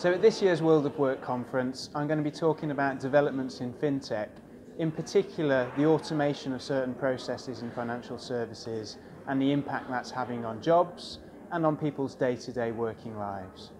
So at this year's World of Work conference, I'm going to be talking about developments in fintech, in particular the automation of certain processes in financial services and the impact that's having on jobs and on people's day-to-day working lives.